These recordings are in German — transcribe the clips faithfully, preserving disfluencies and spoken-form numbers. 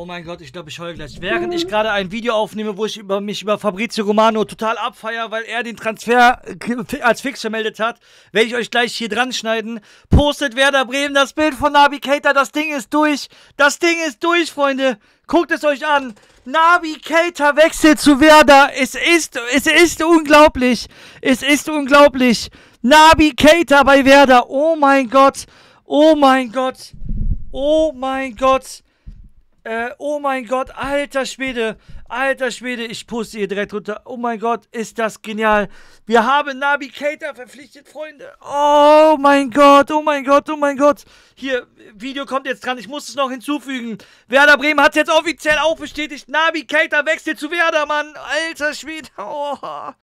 Oh mein Gott, ich glaube, ich heule gleich. Während ich gerade ein Video aufnehme, wo ich über, mich über Fabrizio Romano total abfeier, weil er den Transfer als fix vermeldet hat, werde ich euch gleich hier dran schneiden. Postet Werder Bremen das Bild von Naby Keita. Das Ding ist durch. Das Ding ist durch, Freunde. Guckt es euch an. Naby Keita wechselt zu Werder. Es ist, es ist unglaublich. Es ist unglaublich. Naby Keita bei Werder. Oh mein Gott. Oh mein Gott. Oh mein Gott. Äh, oh mein Gott, alter Schwede, alter Schwede, ich poste hier direkt runter. Oh mein Gott, ist das genial. Wir haben Naby Keita verpflichtet, Freunde. Oh mein Gott, oh mein Gott, oh mein Gott. Hier, Video kommt jetzt dran, ich muss es noch hinzufügen. Werder Bremen hat es jetzt offiziell auch bestätigt. Naby Keita wechselt zu Werder, Mann. Alter Schwede. Oh,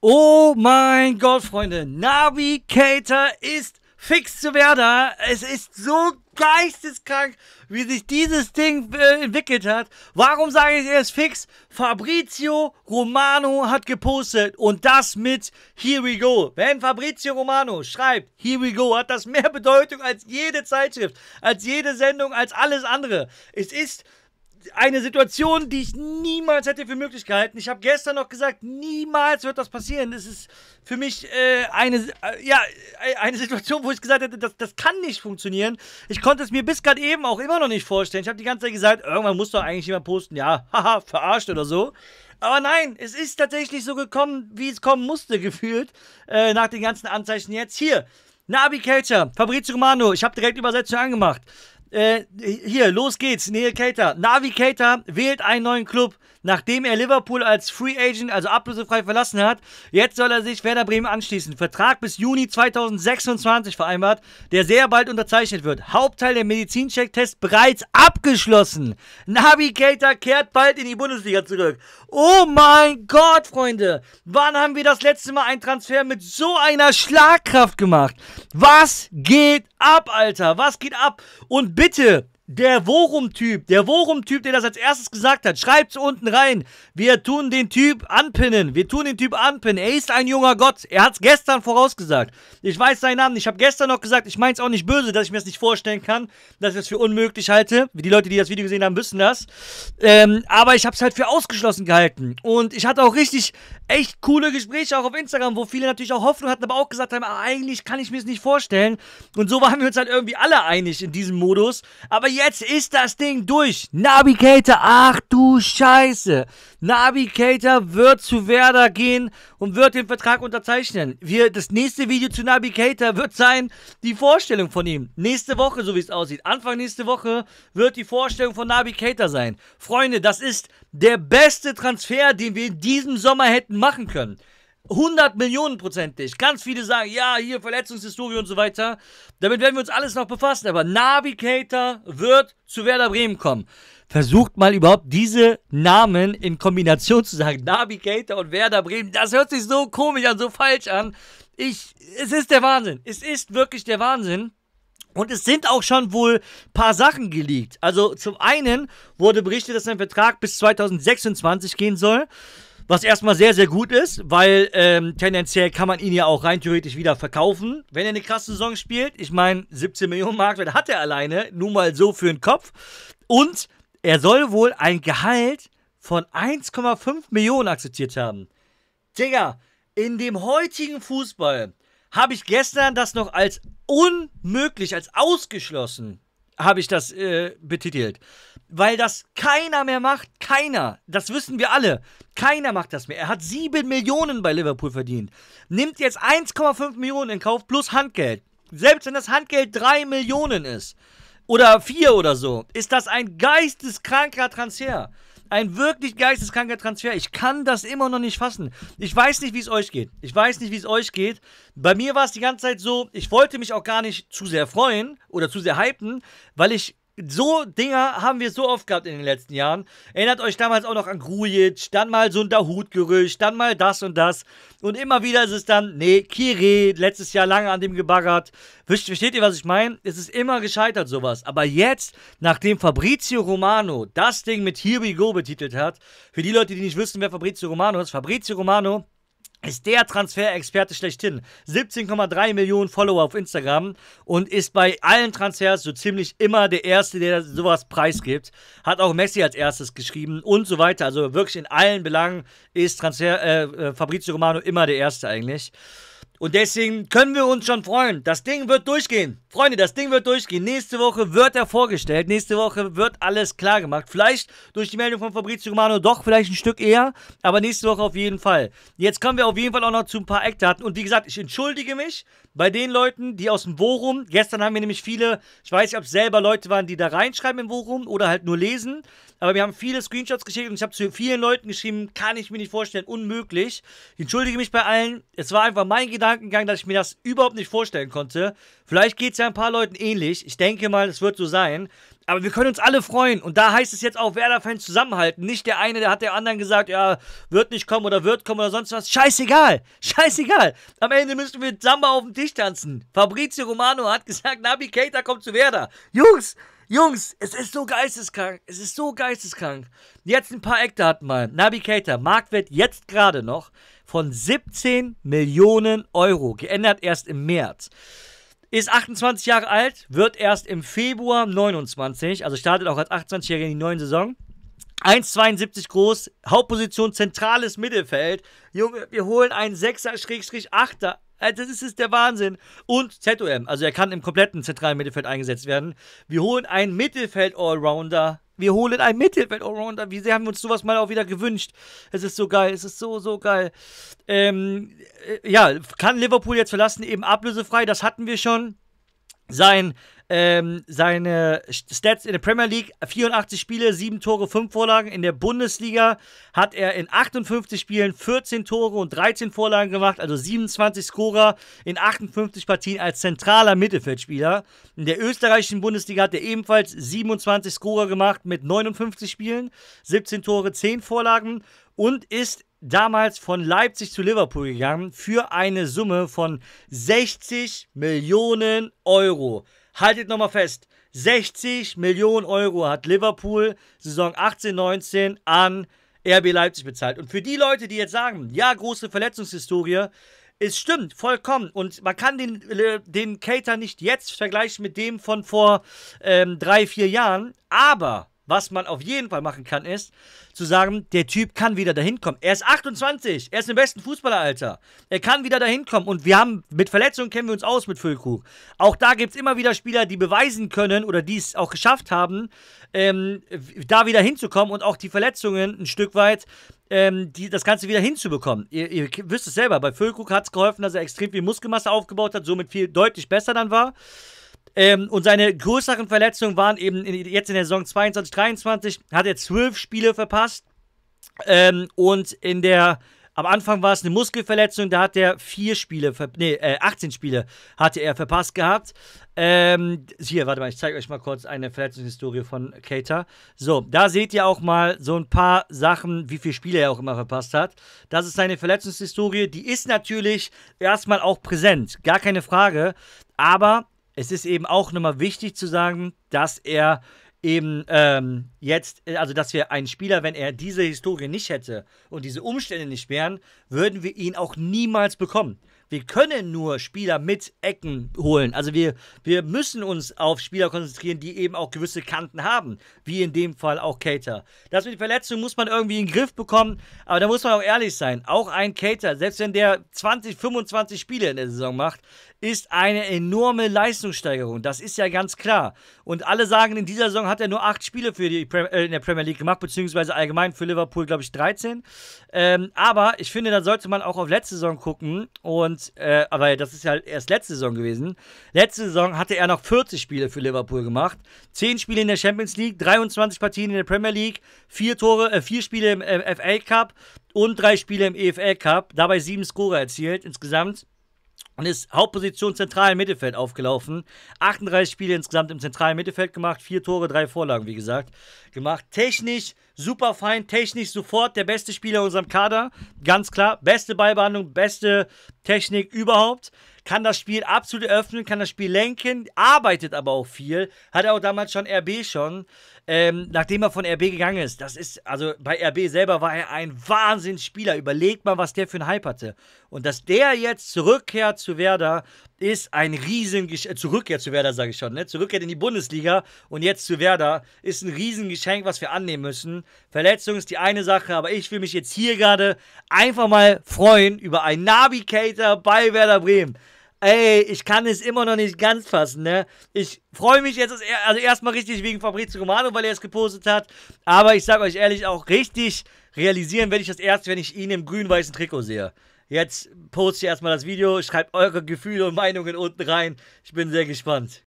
oh mein Gott, Freunde. Naby Keita ist fix zu Werder. Es ist so geisteskrank, wie sich dieses Ding äh, entwickelt hat. Warum sage ich, er ist fix? Fabrizio Romano hat gepostet und das mit Here We Go. Wenn Fabrizio Romano schreibt Here We Go, hat das mehr Bedeutung als jede Zeitschrift, als jede Sendung, als alles andere. Es ist eine Situation, die ich niemals hätte für möglich gehalten. Ich habe gestern noch gesagt, niemals wird das passieren. Das ist für mich äh, eine, äh, ja, eine Situation, wo ich gesagt hätte, das, das kann nicht funktionieren. Ich konnte es mir bis gerade eben auch immer noch nicht vorstellen. Ich habe die ganze Zeit gesagt, irgendwann muss doch eigentlich jemand posten, ja, haha, verarscht oder so. Aber nein, es ist tatsächlich so gekommen, wie es kommen musste, gefühlt, äh, nach den ganzen Anzeichen jetzt. Hier, Naby Keita, Fabrizio Romano, ich habe direkt Übersetzung angemacht. Äh, hier, los geht's, Naby Keita. Naby Keita wählt einen neuen Club, nachdem er Liverpool als Free Agent, also ablösefrei, verlassen hat. Jetzt soll er sich Werder Bremen anschließen. Vertrag bis Juni zweitausendsechsundzwanzig vereinbart, der sehr bald unterzeichnet wird. Hauptteil der Medizincheck-Test bereits abgeschlossen. Naby Keita kehrt bald in die Bundesliga zurück. Oh mein Gott, Freunde. Wann haben wir das letzte Mal einen Transfer mit so einer Schlagkraft gemacht? Was geht ab, Alter? Was geht ab? Und bitte, der Worum-Typ, der Worum-Typ, der das als erstes gesagt hat, schreibt's unten rein. Wir tun den Typ anpinnen. Wir tun den Typ anpinnen. Er ist ein junger Gott. Er hat's gestern vorausgesagt. Ich weiß seinen Namen nicht. Ich habe gestern noch gesagt, ich mein's auch nicht böse, dass ich mir das nicht vorstellen kann, dass ich das für unmöglich halte. Die Leute, die das Video gesehen haben, wissen das. Ähm, aber ich hab's halt für ausgeschlossen gehalten. Und ich hatte auch richtig, echt coole Gespräche auch auf Instagram, wo viele natürlich auch Hoffnung hatten, aber auch gesagt haben, eigentlich kann ich mir das nicht vorstellen. Und so waren wir uns halt irgendwie alle einig in diesem Modus. Aber jetzt Jetzt ist das Ding durch. Naby Keita, ach du Scheiße. Naby Keita wird zu Werder gehen und wird den Vertrag unterzeichnen. Wir, das nächste Video zu Naby Keita wird sein, die Vorstellung von ihm. Nächste Woche, so wie es aussieht. Anfang nächste Woche wird die Vorstellung von Naby Keita sein. Freunde, das ist der beste Transfer, den wir in diesem Sommer hätten machen können. hundert Millionen prozentig. Ganz viele sagen, ja, hier Verletzungshistorie und so weiter. Damit werden wir uns alles noch befassen. Aber Naby Keita wird zu Werder Bremen kommen. Versucht mal überhaupt diese Namen in Kombination zu sagen. Naby Keita und Werder Bremen. Das hört sich so komisch an, so falsch an. Ich, es ist der Wahnsinn. Es ist wirklich der Wahnsinn. Und es sind auch schon wohl ein paar Sachen geleakt. Also zum einen wurde berichtet, dass ein Vertrag bis zweitausendsechsundzwanzig gehen soll. Was erstmal sehr, sehr gut ist, weil ähm, tendenziell kann man ihn ja auch rein theoretisch wieder verkaufen, wenn er eine krasse Saison spielt. Ich meine, siebzehn Millionen Marktwert hat er alleine, nur mal so für den Kopf. Und er soll wohl ein Gehalt von eins Komma fünf Millionen akzeptiert haben. Digga, in dem heutigen Fußball habe ich gestern das noch als unmöglich, als ausgeschlossen, habe ich das äh, betitelt. Weil das keiner mehr macht. Keiner. Das wissen wir alle. Keiner macht das mehr. Er hat sieben Millionen bei Liverpool verdient. Nimmt jetzt eins Komma fünf Millionen in Kauf plus Handgeld. Selbst wenn das Handgeld drei Millionen ist. Oder vier oder so. Ist das ein geisteskranker Transfer. Ein wirklich geisteskranker Transfer. Ich kann das immer noch nicht fassen. Ich weiß nicht, wie es euch geht. Ich weiß nicht, wie es euch geht. Bei mir war es die ganze Zeit so, ich wollte mich auch gar nicht zu sehr freuen oder zu sehr hypen, weil ich, so Dinger haben wir so oft gehabt in den letzten Jahren. Erinnert euch damals auch noch an Grujic, dann mal so ein Dahoud-Gerücht, dann mal das und das. Und immer wieder ist es dann, nee, Kire, letztes Jahr lange an dem gebaggert. Versteht ihr, was ich meine? Es ist immer gescheitert, sowas. Aber jetzt, nachdem Fabrizio Romano das Ding mit Here We Go betitelt hat, für die Leute, die nicht wissen, wer Fabrizio Romano ist, Fabrizio Romano ist der Transferexperte schlechthin. siebzehn Komma drei Millionen Follower auf Instagram und ist bei allen Transfers so ziemlich immer der Erste, der sowas preisgibt. Hat auch Messi als erstes geschrieben und so weiter. Also wirklich in allen Belangen ist Transfer, äh, Fabrizio Romano immer der Erste eigentlich. Und deswegen können wir uns schon freuen. Das Ding wird durchgehen. Freunde, das Ding wird durchgehen. Nächste Woche wird er vorgestellt. Nächste Woche wird alles klar gemacht. Vielleicht durch die Meldung von Fabrizio Romano doch vielleicht ein Stück eher. Aber nächste Woche auf jeden Fall. Jetzt kommen wir auf jeden Fall auch noch zu ein paar Eckdaten. Und wie gesagt, ich entschuldige mich bei den Leuten, die aus dem Forum, gestern haben wir nämlich viele, ich weiß nicht, ob es selber Leute waren, die da reinschreiben im Forum oder halt nur lesen. Aber wir haben viele Screenshots geschickt und ich habe zu vielen Leuten geschrieben, kann ich mir nicht vorstellen, unmöglich. Ich entschuldige mich bei allen. Es war einfach mein Gedanke, gegangen, dass ich mir das überhaupt nicht vorstellen konnte. Vielleicht geht es ja ein paar Leuten ähnlich. Ich denke mal, es wird so sein. Aber wir können uns alle freuen. Und da heißt es jetzt auch, Werder-Fans zusammenhalten. Nicht der eine, der hat der anderen gesagt, ja, wird nicht kommen oder wird kommen oder sonst was. Scheißegal. Scheißegal. Am Ende müssen wir Samba auf dem Tisch tanzen. Fabrizio Romano hat gesagt, Naby Keita kommt zu Werder. Jungs, Jungs, es ist so geisteskrank. Es ist so geisteskrank. Jetzt ein paar Eckdaten mal. Naby Keita, Marktwert jetzt gerade noch von siebzehn Millionen Euro. Geändert erst im März. Ist achtundzwanzig Jahre alt, wird erst im Februar neunundzwanzig, also startet auch als achtundzwanzigjähriger in die neuen Saison. eins Komma zweiundsiebzig groß, Hauptposition zentrales Mittelfeld. Junge, wir holen einen Sechser-Achter. Das ist, ist der Wahnsinn. Und Z O M, also er kann im kompletten zentralen Mittelfeld eingesetzt werden. Wir holen einen Mittelfeld-Allrounder. Wir holen einen Mittelfeld-Allrounder. Wie sehr haben wir uns sowas mal auch wieder gewünscht? Es ist so geil. Es ist so, so geil. Ähm, äh, ja, kann Liverpool jetzt verlassen, eben ablösefrei. Das hatten wir schon. Sein, ähm, seine Stats in der Premier League, vierundachtzig Spiele, sieben Tore, fünf Vorlagen. In der Bundesliga hat er in achtundfünfzig Spielen vierzehn Tore und dreizehn Vorlagen gemacht, also siebenundzwanzig Scorer in achtundfünfzig Partien als zentraler Mittelfeldspieler. In der österreichischen Bundesliga hat er ebenfalls siebenundzwanzig Scorer gemacht mit neunundfünfzig Spielen, siebzehn Tore, zehn Vorlagen und ist damals von Leipzig zu Liverpool gegangen für eine Summe von sechzig Millionen Euro. Haltet nochmal fest, sechzig Millionen Euro hat Liverpool Saison achtzehn neunzehn an R B Leipzig bezahlt. Und für die Leute, die jetzt sagen, ja, große Verletzungshistorie, es stimmt, vollkommen. Und man kann den, den Keita nicht jetzt vergleichen mit dem von vor ähm, drei, vier Jahren, aber was man auf jeden Fall machen kann, ist zu sagen, der Typ kann wieder dahin kommen. Er ist achtundzwanzig, er ist im besten Fußballeralter. Er kann wieder dahin kommen und wir haben, mit Verletzungen kennen wir uns aus mit Füllkrug. Auch da gibt es immer wieder Spieler, die beweisen können oder die es auch geschafft haben, ähm, da wieder hinzukommen und auch die Verletzungen ein Stück weit ähm, die, das Ganze wieder hinzubekommen. Ihr, ihr wisst es selber, bei Füllkrug hat es geholfen, dass er extrem viel Muskelmasse aufgebaut hat, somit viel deutlich besser dann war. Ähm, und seine größeren Verletzungen waren eben in, jetzt in der Saison zweiundzwanzig dreiundzwanzig, hat er zwölf Spiele verpasst ähm, und in der, am Anfang war es eine Muskelverletzung, da hat er vier Spiele, nee, äh, achtzehn Spiele hatte er verpasst gehabt. Ähm, hier, warte mal, ich zeige euch mal kurz eine Verletzungshistorie von Keita. So, da seht ihr auch mal so ein paar Sachen, wie viele Spiele er auch immer verpasst hat. Das ist seine Verletzungshistorie, die ist natürlich erstmal auch präsent, gar keine Frage, aber es ist eben auch nochmal wichtig zu sagen, dass er eben ähm, jetzt, also dass wir einen Spieler, wenn er diese Historie nicht hätte und diese Umstände nicht wären, würden wir ihn auch niemals bekommen. Wir können nur Spieler mit Ecken holen. Also wir, wir müssen uns auf Spieler konzentrieren, die eben auch gewisse Kanten haben, wie in dem Fall auch Keita. Das mit Verletzungen muss man irgendwie in den Griff bekommen, aber da muss man auch ehrlich sein. Auch ein Keita, selbst wenn der zwanzig, fünfundzwanzig Spiele in der Saison macht, ist eine enorme Leistungssteigerung. Das ist ja ganz klar. Und alle sagen, in dieser Saison hat er nur acht Spiele für die Pre äh, in der Premier League gemacht, beziehungsweise allgemein für Liverpool, glaube ich, dreizehn. Ähm, aber ich finde, da sollte man auch auf letzte Saison gucken. Und, äh, aber das ist ja erst letzte Saison gewesen. Letzte Saison hatte er noch vierzig Spiele für Liverpool gemacht. zehn Spiele in der Champions League, dreiundzwanzig Partien in der Premier League, vier Tore, äh, vier Spiele im äh, F A Cup und drei Spiele im E F L Cup. Dabei sieben Scorer erzielt insgesamt. Und ist Hauptposition zentral im Mittelfeld aufgelaufen. achtunddreißig Spiele insgesamt im zentralen Mittelfeld gemacht. Vier Tore, drei Vorlagen, wie gesagt, gemacht. Technisch super fein, technisch sofort der beste Spieler in unserem Kader. Ganz klar, beste Ballbehandlung, beste Technik überhaupt. kann das Spiel absolut eröffnen, kann das Spiel lenken, arbeitet aber auch viel. Hat er auch damals schon R B schon, ähm, nachdem er von R B gegangen ist. Das ist, also bei R B selber war er ein Wahnsinnsspieler. Überlegt mal, was der für einen Hype hatte. Und dass der jetzt zurückkehrt zu Werder, ist ein Riesengeschenk. Zurückkehr zu Werder, sage ich schon, ne? Zurückkehr in die Bundesliga und jetzt zu Werder ist ein Riesengeschenk, was wir annehmen müssen. Verletzung ist die eine Sache, aber ich will mich jetzt hier gerade einfach mal freuen über einen Navigator bei Werder Bremen. Ey, ich kann es immer noch nicht ganz fassen, ne? Ich freue mich jetzt, also erstmal richtig wegen Fabrizio Romano, weil er es gepostet hat, aber ich sage euch ehrlich, auch richtig realisieren werde ich das erst, wenn ich ihn im grün-weißen Trikot sehe. Jetzt poste ich erstmal das Video, schreibt eure Gefühle und Meinungen unten rein. Ich bin sehr gespannt.